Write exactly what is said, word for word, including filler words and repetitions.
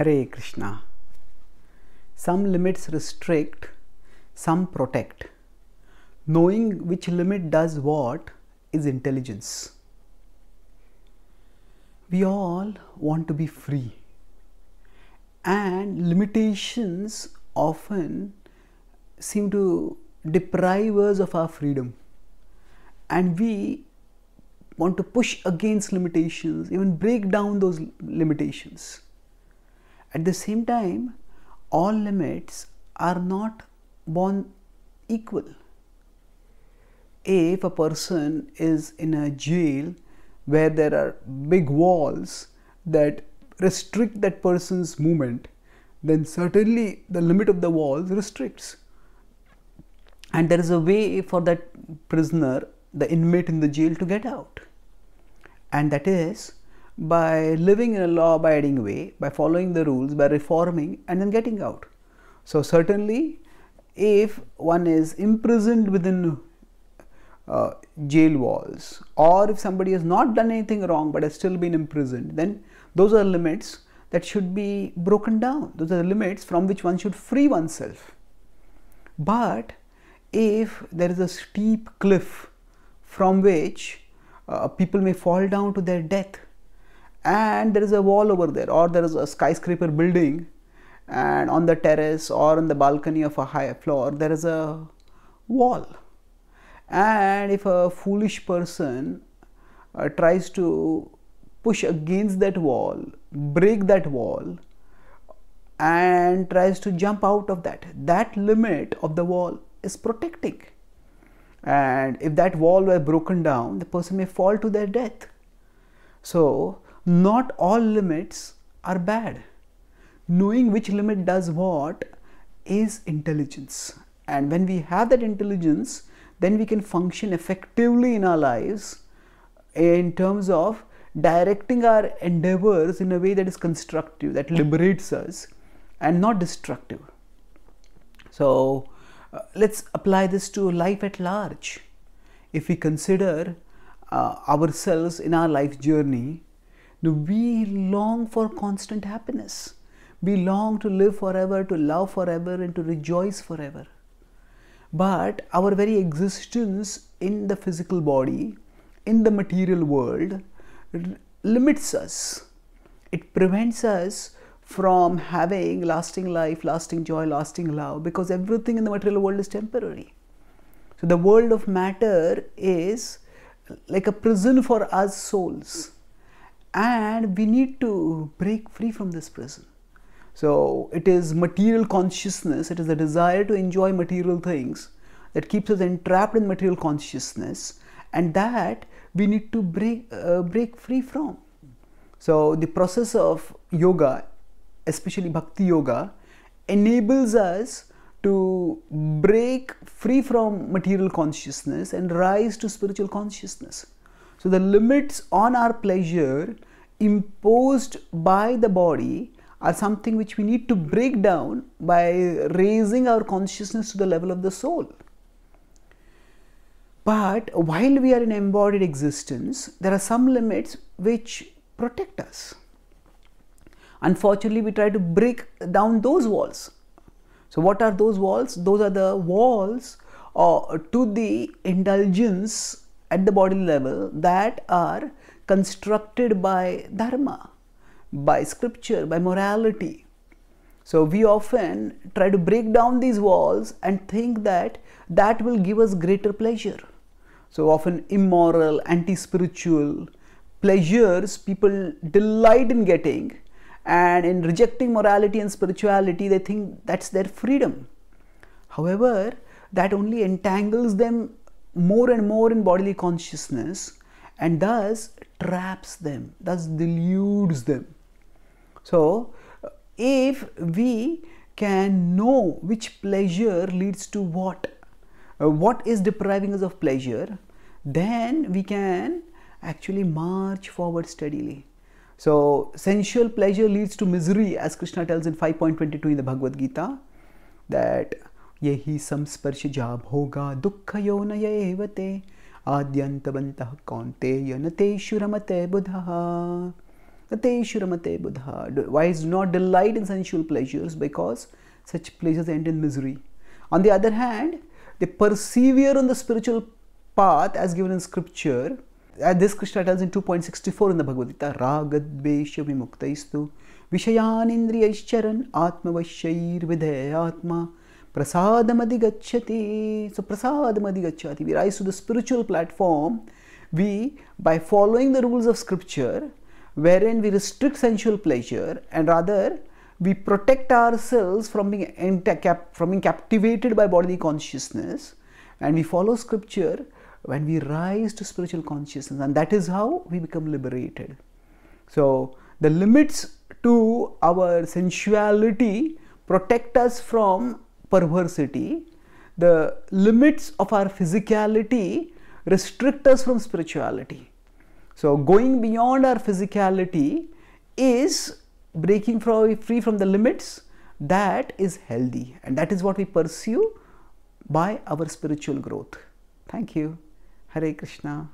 Hare Krishna. Some limits restrict, some protect. Knowing which limit does what is intelligence. We all want to be free, and limitations often seem to deprive us of our freedom, and we want to push against limitations, even break down those limitations. At the same time, all limits are not born equal. If a person is in a jail where there are big walls that restrict that person's movement, then certainly the limit of the walls restricts. And there is a way for that prisoner, the inmate in the jail, to get out. And that is by living in a law-abiding way, by following the rules, by reforming and then getting out. So certainly if one is imprisoned within uh, jail walls, or if somebody has not done anything wrong but has still been imprisoned, then those are limits that should be broken down. Those are the limits from which one should free oneself. But if there is a steep cliff from which uh, people may fall down to their death, and there is a wall over there, or there is a skyscraper building, and on the terrace or on the balcony of a higher floor there is a wall, and if a foolish person uh, tries to push against that wall, break that wall and tries to jump out of that, that limit of the wall is protecting. And if that wall were broken down, the person may fall to their death. So not all limits are bad. Knowing which limit does what is intelligence. And when we have that intelligence, then we can function effectively in our lives in terms of directing our endeavors in a way that is constructive, that liberates us and not destructive. So Uh, let's apply this to life at large. If we consider uh, ourselves in our life journey, we long for constant happiness. We long to live forever, to love forever and to rejoice forever. But our very existence in the physical body, in the material world, limits us. It prevents us from having lasting life, lasting joy, lasting love, because everything in the material world is temporary. So the world of matter is like a prison for us souls, and we need to break free from this prison. So it is material consciousness, it is the desire to enjoy material things that keeps us entrapped in material consciousness, and that we need to break, uh, break free from. So the process of yoga, especially bhakti yoga, enables us to break free from material consciousness and rise to spiritual consciousness. So the limits on our pleasure imposed by the body are something which we need to break down by raising our consciousness to the level of the soul. But while we are in embodied existence, there are some limits which protect us. Unfortunately, we try to break down those walls. So what are those walls? Those are the walls uh, to the indulgence at the body level that are constructed by Dharma, by scripture, by morality. So we often try to break down these walls and think that that will give us greater pleasure. So often immoral, anti-spiritual pleasures people delight in getting, and in rejecting morality and spirituality, they think that's their freedom. However, that only entangles them more and more in bodily consciousness, and thus traps them, thus deludes them. So if we can know which pleasure leads to what, what is depriving us of pleasure, then we can actually march forward steadily. So sensual pleasure leads to misery, as Krishna tells in five point twenty-two in the Bhagavad Gita, that yehi samsparsha jabhoga dukkha yonaya evate adyanta bantah kaunteya nateshu ramate buddhaha. Te buddha. Wise do not delight in sensual pleasures, because such pleasures end in misery. On the other hand, they persevere on the spiritual path as given in scripture. And this Krishna tells in two point six four in the Bhagavad Gita, Ragad Besha Vimuktaistu Vishayan Indriyaischaran Atma Vashair Vidhayatma Prasadamadigachati. So Prasadamadigachati, we rise to the spiritual platform, we, by following the rules of scripture, wherein we restrict sensual pleasure, and rather we protect ourselves from being, from being captivated by bodily consciousness, and we follow scripture when we rise to spiritual consciousness, and that is how we become liberated. So the limits to our sensuality protect us from perversity. The limits of our physicality restrict us from spirituality. So going beyond our physicality is breaking free from the limits. That is healthy, and that is what we pursue by our spiritual growth. Thank you. Hare Krishna.